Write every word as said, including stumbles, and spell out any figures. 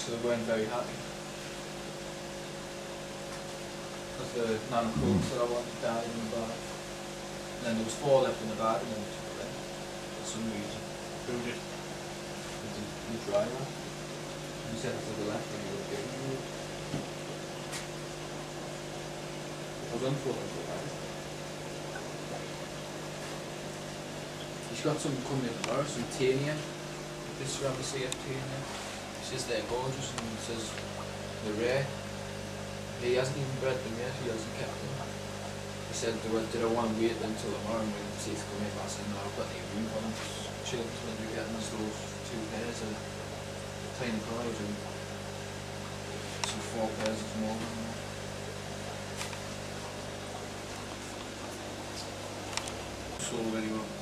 so they weren't very happy. Because the nan cooked for that one, died in the bath. And then there was four left in the bath, and then we took them. For some reason, food it. The, the driver. He said after they left, and he was getting food. I was unfortunate. She's got some coming in tomorrow, some Tania. This is rather C F Tania. She says they're gorgeous and says they're rare. He hasn't even bred them yet, he hasn't kept them. He said, did I want to wait until tomorrow and wait and see if they come in? I said, no, I've got any room for them. Just chill until they're getting us those two pairs of tiny collars and some four pairs of small ones. So, anyway.